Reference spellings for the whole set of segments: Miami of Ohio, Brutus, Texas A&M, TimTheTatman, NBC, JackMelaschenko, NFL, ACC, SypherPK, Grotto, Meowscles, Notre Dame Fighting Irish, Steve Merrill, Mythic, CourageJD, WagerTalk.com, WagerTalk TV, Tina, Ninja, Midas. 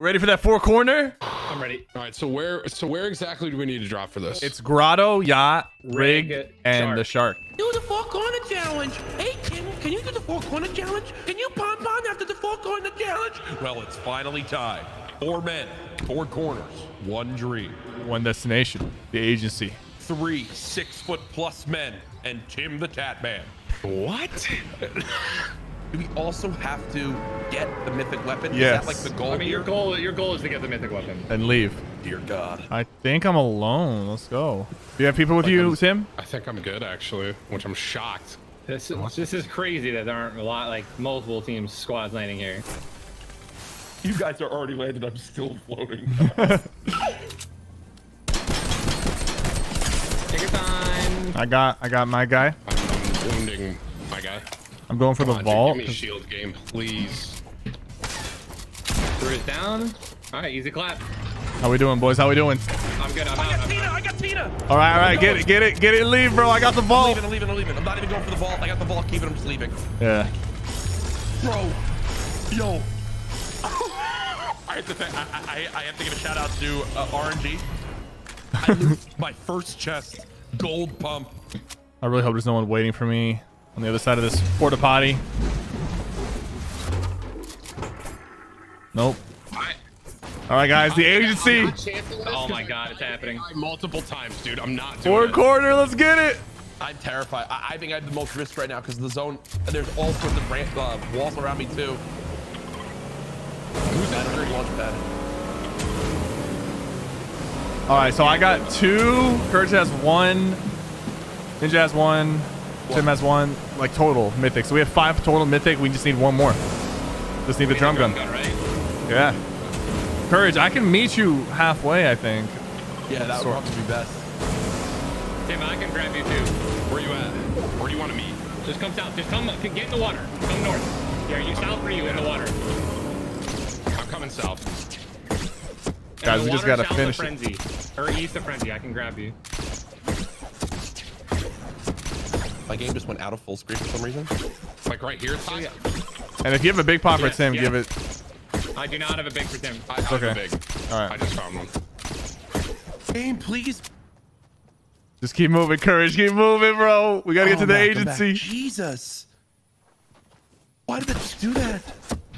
Ready for that four corner? I'm ready. All right, so where exactly do we need to drop for this? It's Grotto, Yacht, Rig, and shark. The Shark. Do the four corner challenge. Hey, Tim, can you do the four corner challenge? Can you pom-pom after the four corner challenge? Well, it's finally time. 4 men, 4 corners, 1 dream, 1 destination, the agency. 3 6-foot-plus men and Tim the Tatman. What? Do we also have to get the mythic weapon? Yes. Is that like the goal? I mean, your goal is to get the mythic weapon and leave. Dear God. I think I'm alone. Let's go. Do you have people with you, Tim? I think I'm good, actually, which I'm shocked. This is crazy that there aren't a lot, like multiple teams, squads landing here. You guys are already landed. I'm still floating. Take your time. I got my guy. I'm wounding my guy. I'm going for the vault. Give me shield game, please. Threw it down. All right, easy clap. How we doing, boys? How we doing? I'm good. I'm out. I got Tina. I got Tina. All right, all right. Get it. Leave, bro. I got the vault. I'm leaving. I'm not even going for the vault. I got the vault. Keep it. I'm just leaving. Yeah. Bro. Yo. I have to give a shout out to RNG. I looped my first chest gold pump. I really hope there's no one waiting for me on the other side of this porta potty. Nope. All right, guys, the agency. Oh my God, it's happening multiple times, dude. I'm not doing it. Four corner, let's get it. I'm terrified. I think I have the most risk right now because the zone. There's all sorts of walls around me too. Who's that third launch pad? All right, so I got 2. Courage has 1. Ninja has 1. Tim has 1. Like total mythic. So we have 5 total mythic. We just need 1 more. Just need the drum gun. Right? Yeah. Courage, I can meet you halfway, I think. Yeah, that would probably be best. Tim, I can grab you too. Where you at? Where do you want to meet? Just come south. Just come. Get in the water. Come north. Yeah, are you south or are you in the water? Coming south. Guys, we just gotta finish it. Or east of Frenzy, I can grab you. My game just went out of full screen for some reason. It's like right here. Oh, yeah. And if you have a big pop for Tim, give it. I do not have a big for Tim. I have a big. All right. I just found one. Game, please. Just keep moving, Courage. Keep moving, bro. We gotta get to the agency. Jesus. Why did they do that?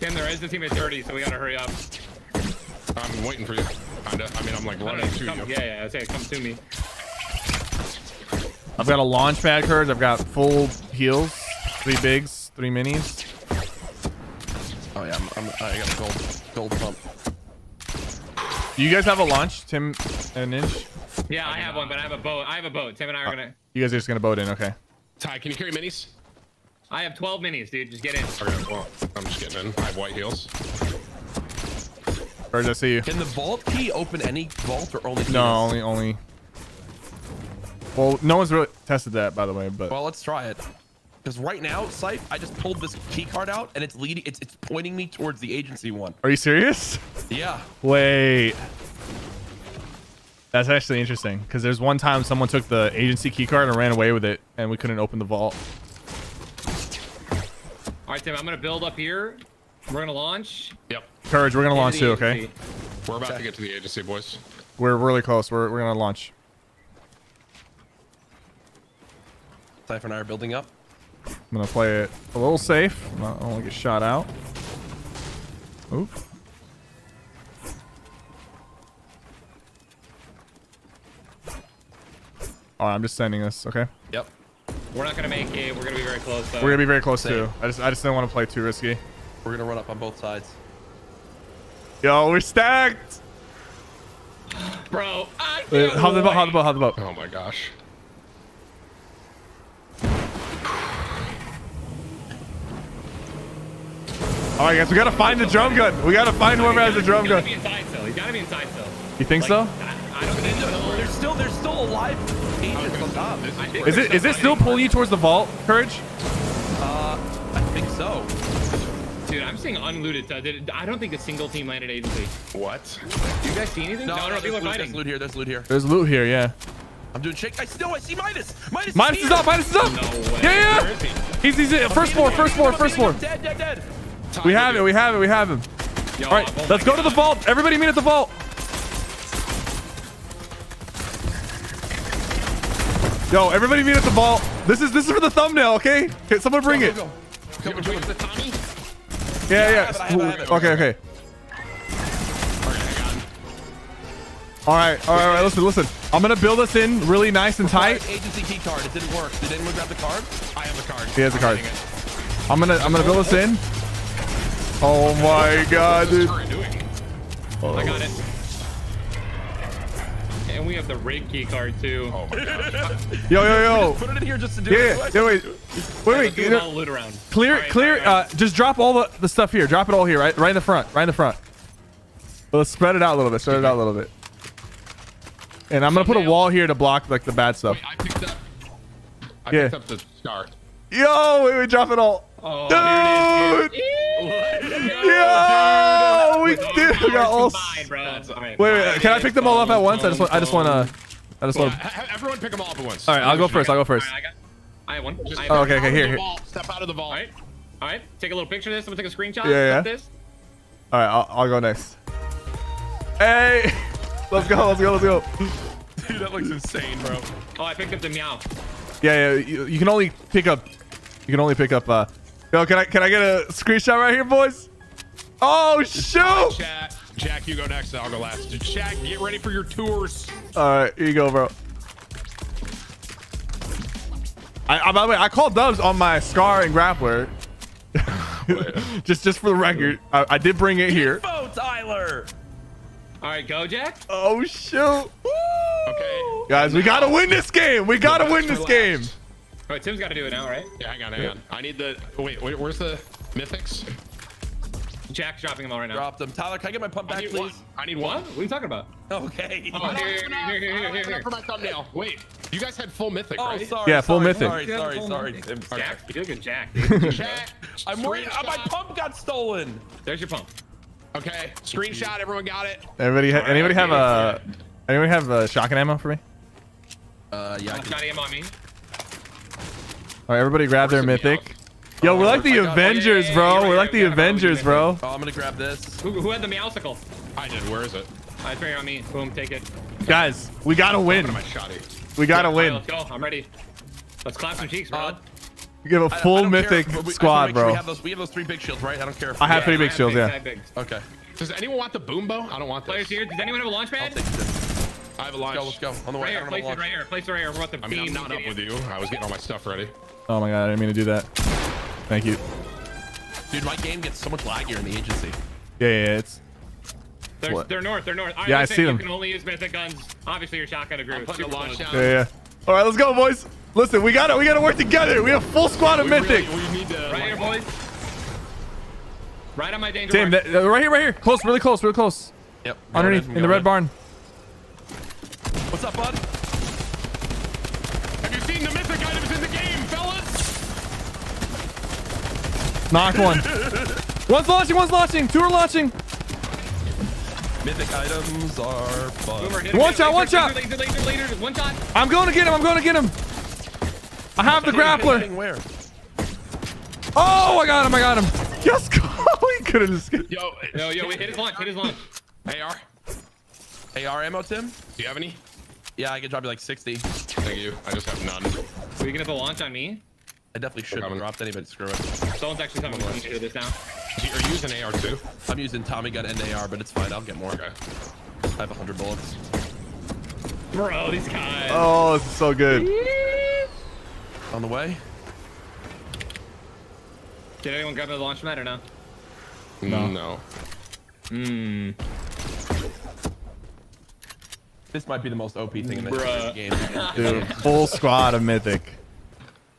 Tim, there is the team at 30, so we gotta hurry up. I'm waiting for you. I'm like running to you. Yeah, I say come to me. I've got a launch pad, Courage. I've got full heals, 3 bigs, 3 minis. Oh yeah, I got a gold pump. Do you guys have a launch, Tim and Ninja? Yeah, I have one, but I have a boat. Tim and I are gonna. You guys are just gonna boat in, okay? Ty, can you carry minis? I have 12 minis, dude. Just get in. Okay, well, I'm just getting in. I have white heels. Courage, I see you. Can the vault key open any vault or only? No, only. Well, no one's really tested that, by the way. But well, let's try it. Because right now, Syph, I just pulled this key card out, and it's leading. It's pointing me towards the agency one. Are you serious? Yeah. Wait. That's actually interesting. Because there's one time someone took the agency key card and ran away with it, and we couldn't open the vault. All right, Tim, I'm going to build up here. We're going to launch. Yep. Courage, we're going to launch too, okay? We're about to get to the agency, boys. We're really close. We're going to launch. Sypher and I are building up. I'm going to play it a little safe. I don't want to get shot out. Oop. All right, I'm just sending this, okay? Yep. We're not gonna make it. We're gonna be very close though. We're gonna be very close too. I just don't want to play too risky. We're gonna run up on both sides. Yo, we're stacked. Bro, I can't. Hold the boat. Hold the boat. Oh my gosh. All right, guys, we gotta find the drum gun. We gotta find whoever has the drum gun. He's gotta be inside still. You think so? I don't think so. There's still alive. Is it still pulling you towards the vault, Courage? I think so. Dude, I'm seeing unlooted. I don't think a single team landed agency. What? You guys see anything? No, people are fighting. There's loot here. There's loot here, yeah. I'm doing shake. I see Midas. Midas is up. No way. Yeah, yeah. He's first floor. First floor. Dead. We have it. We have him. Yo, all right, let's go to the vault. Everybody meet at the vault. Yo, everybody meet at the vault. This is for the thumbnail, okay? Okay, someone bring it. Yeah. Okay. All right. Listen. I'm gonna build us in really nice and tight. Agency key card. It didn't work. Did anyone grab the card? I have a card. He has a card. I'm gonna build us in. Oh my God, dude. I got it. And we have the rig key card too. Oh my God. Yo. Put it in here just to do it. Yeah. Wait. Do all loot around. Clear. Just drop all the stuff here. Drop it all here, right? Right in the front. Let's spread it out a little bit. And I'm gonna put a wall here to block like the bad stuff. Wait, I picked up the scar. Yo, wait, drop it all. Oh, dude! Yo, we got all. Wait, can I pick them all up at once? I just want to. Everyone pick them all up at once. All right, I'll go first. Right, I have one. Okay, here. Step out of the vault. All right. Take a little picture of this. I'm gonna take a screenshot. Yeah. All right, I'll go next. Hey, let's go. Dude, that looks insane, bro. Oh, I picked up the meow. Yeah. You can only pick up. Yo, can I get a screenshot right here, boys? Oh shoot! Jack, you go next. I'll go last. Jack, get ready for your tours. All right, here you go, bro. By the way, I called dubs on my Scar and Grappler. just for the record, I did bring it here. Go, Tyler! All right, go, Jack. Oh shoot! Woo! Okay, guys, we gotta win this game. We gotta win this game. All right, Tim's got to do it now, right? Yeah, hang on. I need the... Wait, where's the mythics? Jack's dropping them all right now. Drop them. Tyler, can I get my pump back, please? I need one? What are you talking about? Okay. Oh, here. For my thumbnail. Wait, you guys had full mythic, right? Sorry, yeah, full mythic. Sorry. Jack, you look at Jack. Jack, I'm worried. My pump got stolen. There's your pump. Okay, screenshot. Everyone got it. Anybody have shotgun ammo for me? Yeah. Shotgun ammo on me. All right, everybody grab their mythic. Yo, we're like the Avengers, bro. We're like the Avengers, bro. Oh, I'm gonna grab this. Who had the Meowscles? I did. Where is it? I figured on me. Boom, take it. Guys, we gotta win. We gotta win. Let's go. I'm ready. Let's clap some cheeks, bro. You give a full mythic squad, bro. We have those three big shields, right? I don't care. I have three big shields, yeah. Okay. Does anyone want the boom bow? I don't want this. Players here. Does anyone have a launch pad? I have a launch. Let's go. On the way. Place it right here. We're about to beam. I'm not up with you. I was getting all my stuff ready. Oh my God, I didn't mean to do that. Thank you. Dude, my game gets so much laggier in the agency. Yeah, it's... They're north. Yeah, I see them. You can only use mythic guns. Obviously, your shotgun agrees. Yeah. All right, let's go, boys. Listen, we gotta work together. We have a full squad of mythic. We need to... Right here, boys. Right on my danger. Damn, right here. Close, really close. Yep. Underneath, in the red barn. What's up, bud? Have you seen the mythic items in the game, fellas? Knock one. One's launching. Two are launching. Mythic items are fun. One shot. Laser. One shot. I'm going to get him. I have the grappler. Where? Oh, I got him. Yes, he could have just... Yo, we hit his launch. AR ammo, Tim? Do you have any? Yeah, I can drop you like 60. Thank you. I just have none. Are you gonna have a launch on me? I definitely shouldn't have dropped any, but screw it. Someone's actually coming to do this now. Are you using AR too? I'm using Tommy gun and AR, but it's fine. I'll get more. Okay. I have 100 bullets. Bro, these guys. Oh, this is so good. On the way. Did anyone grab a launch mat or no? No. This might be the most OP thing in the game. Dude, full squad of mythic.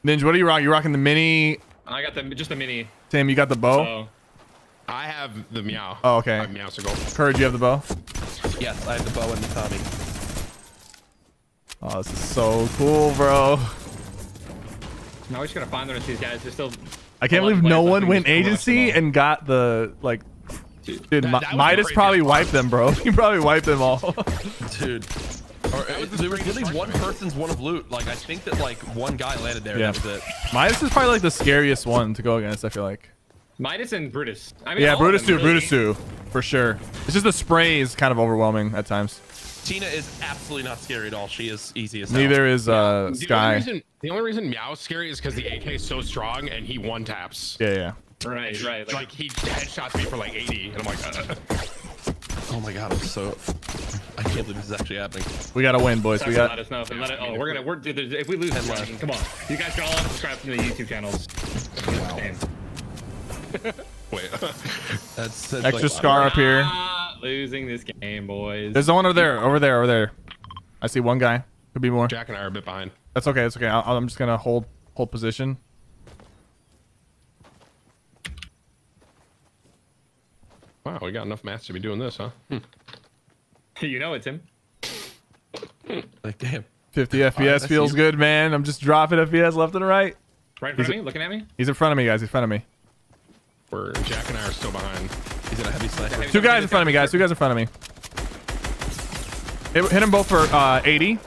Ninja, what are you rocking? You rocking the mini? I got just the mini. Tim, you got the bow? Oh. I have the meow. Oh, okay. I have Meowscles. Courage, you have the bow? Yes, I have the bow and the Tommy. Oh, this is so cool, bro. Now we just gotta find these guys. They're still... I can't believe no one went agency and got the, like... Dude, Midas probably wiped them, bro. He probably wiped them all. Dude. There was really one person's one of loot. Like, I think that, like, one guy landed there. Yeah. And that was it. Midas is probably, like, the scariest one to go against, I feel like. Midas and Brutus. I mean, yeah, Brutus too, for sure. It's just the spray is kind of overwhelming at times. Tina is absolutely not scary at all. She is easy as hell. Neither is Sky. The only reason Meow's scary is because the AK is so strong and he one taps. Yeah, yeah. Right, right. Like he headshots me for like 80, and I'm like, oh my god, I'm so. I can't believe this is actually happening. We gotta win, boys. We gotta. Oh, we're gonna. If we lose this one, come on. You guys should all subscribe to the YouTube channels. Wow. Wait. That's extra like, scar up here. Losing this game, boys. There's one over there. Over there. Over there. I see one guy. Could be more. Jack and I are a bit behind. That's okay. That's okay. I'm just gonna hold position. Wow, we got enough mats to be doing this, huh? Hmm. You know it's him. Like, damn. 50 FPS feels good, man. I'm just dropping FPS left and right. Right in front of me? Looking at me? He's in front of me, guys. He's in front of me. We're, Jack and I are still behind. He's in a heavy sniper. Two guys in front of me, guys. Two guys in front of me. Hit them both for 80.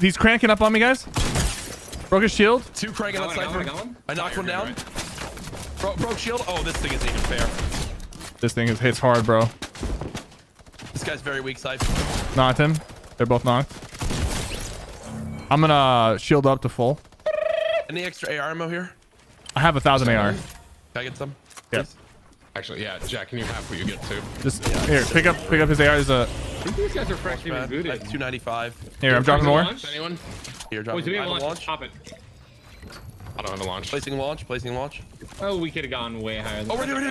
He's cranking up on me, guys. Broke his shield. Two cranking on Cypher. I knocked one down. Broke shield. Oh, this thing isn't even fair. This thing hits hard, bro. This guy's very weak, Cypher. Knocked him. They're both knocked. I'm gonna shield up to full. Any extra AR ammo here? I have 1,000 AR. Can I get some? Yes. Actually, yeah. Jack, can you have what you get too? Just here. Pick up his AR. There's a. I think these guys are fresh even booted. Like 295. Here, I'm dropping more. Anyone? Here, dropping more. I don't have a launch. Placing launch. Oh, we could have gone way higher than that. Oh, we're doing.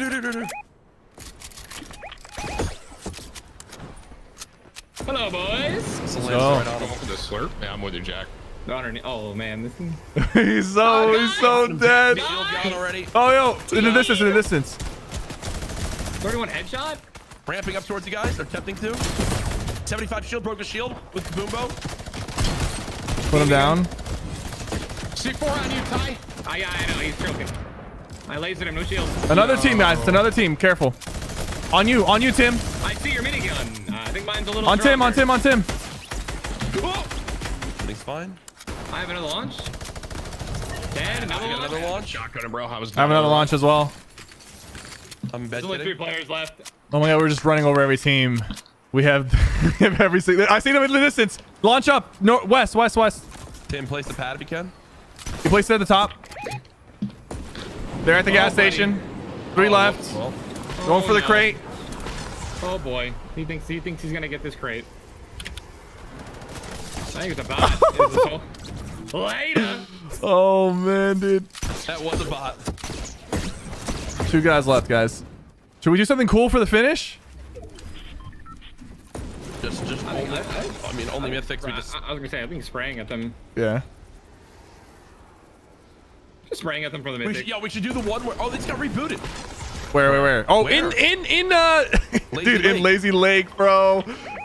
Hello, boys. This is right on him. The slurp. Yeah, I'm with you, Jack. Oh, man. This is... he's so dead. Nice. Oh, yo. In the distance, in the distance. 31 headshot? Ramping up towards you guys. They're attempting to. 75 shield, broke the shield with Kabumbo. Put him down. C4 on you, Ty. I know, he's choking. I lasered him, no shield. Another team, guys. It's another team. Careful. On you, Tim. I see your minigun. I think mine's a little. On Tim. Everything's fine. I have another launch. Dead, another launch. Shotgun, bro. I have another launch as well. There's only 3 players left. Oh my god, we're just running over every team. We have every single. I see them in the distance. Launch up. North, west. Tim, place the pad if you can. You place it at the top. They're at the gas station. 3 left. Well. Going for the crate. Oh boy. He thinks he's gonna get this crate. I think it's a bot. Later. Oh man, dude. That was a bot. 2 guys left, guys. Should we do something cool for the finish? Just I mean, only mythics. We just. I was gonna say, I think spraying at them. Yeah. Just spraying at them for the mythic. Yeah, we should do the one where. Oh, they just got rebooted. Where? Oh, where? in dude, Lake. In Lazy Lake, bro.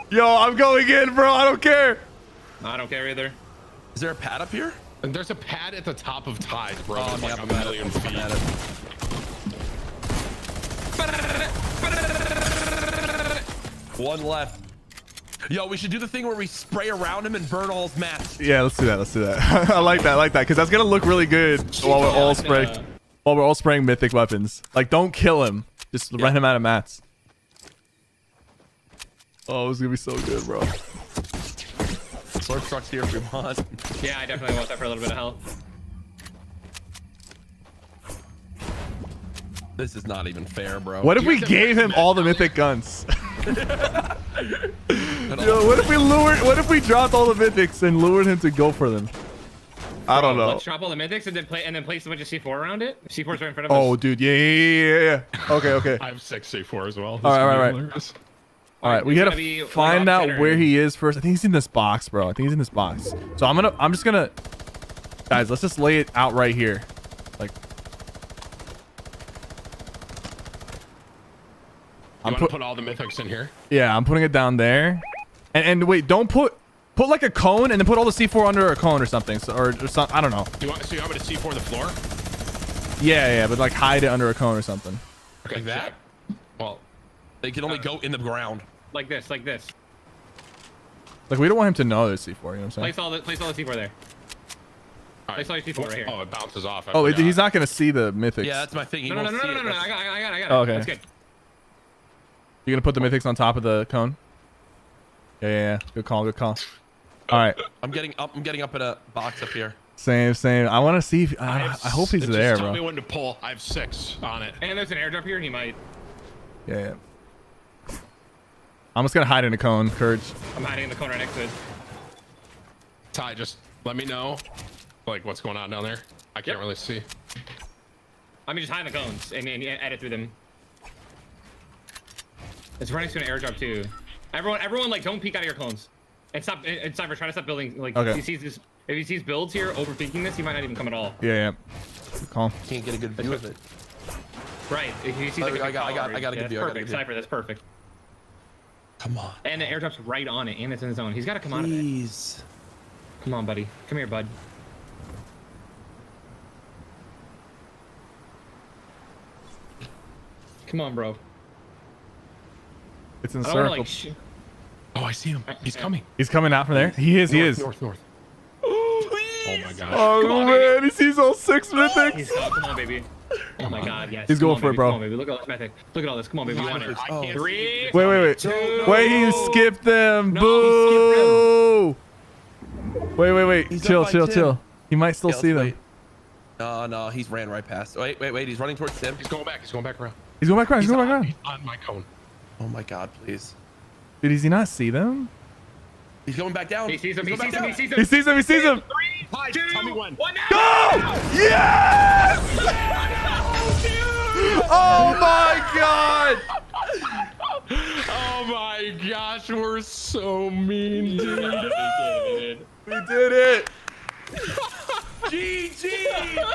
Yo, I'm going in, bro. I don't care. I don't care either. Is there a pad up here? And there's a pad at the top of Tide, bro. Oh, yeah, like a million feet. One left. Yo, we should do the thing where we spray around him and burn all his mats. Yeah, let's do that. I like that because that's gonna look really good while we're all spraying mythic weapons. Like, don't kill him, just run him out of mats. Oh, it's gonna be so good, bro. Slurp trucks here if you want. Yeah, I definitely want that for a little bit of help. This is not even fair, bro. What if we gave him all the mythic guns? Yo, what if we dropped all the mythics and lured him to go for them? I don't know. Let's drop all the mythics and then place a bunch of C4 around it. C4's right in front of us. Oh, dude, yeah. Okay. I have 6 C4 as well. All right. We gotta find out where he is first. I think he's in this box, bro. So I'm just gonna, guys. Let's just lay it out right here. I'm gonna put all the mythics in here. Yeah, I'm putting it down there. And wait, don't put like a cone and then put all the C4 under a cone or something. So, or something. I don't know. So you want me to C4 the floor? Yeah, but like hide it under a cone or something. Okay, like that? Well, they can only go in the ground. Like this. Like, we don't want him to know there's C4, you know what I'm saying? Place all the C4 there. Place all your C4 right here. Oh, it bounces off. Oh, he's not going to see the mythics. Yeah, that's my thing. No, I got it. Oh, okay. That's good. You're going to put the mythics on top of the cone? Yeah. Good call. All right. I'm getting up at a box up here. Same. I want to see if... I hope he's there, bro. Tell me when to pull. I have 6 on it. And there's an airdrop here. He might... Yeah. I'm just gonna hide in a cone, Courage. I'm hiding in the cone right next to it. Ty, just let me know, like, what's going on down there. I can't really see. I mean, just hide in the cones and edit through them. It's right next to an airdrop too. Everyone, like, don't peek out of your cones. And stop. And Cypher, try to stop building. Like, okay. If he sees builds here overthinking this, he might not even come at all. Yeah. Calm. Can't get a good view of it. Right. I got a good view. Perfect, Cypher. That's perfect. Come on. And the airdrop's right on it, and it's in his zone. He's got to come out of it. Come on, buddy. Come here, bud. Come on, bro. It's in circle. Oh, I see him. He's coming. He's coming out from there. He is. North. Oh, please. Oh my God. Oh man, he sees all 6 mythics. Come on, baby. Oh my God! Yes. He's going for it, bro. Come on, baby. Look at this. Look at all this. Come on, baby. Wait! You skipped them. Boo! Wait! Chill. He might still see them. No, he's ran right past. Wait! He's running towards Tim. He's going back around. He's going back around. He's on my cone. Oh my God! Please. Dude, does he not see them? He's going back down. He sees him. 3, 2, 1. Go! Yes! Oh my God! Oh my gosh, we're so mean, dude. We did it. GG!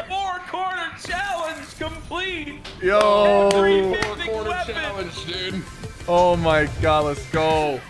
4-quarter challenge complete. Yo. 4-quarter challenge, dude. Oh my God, let's go.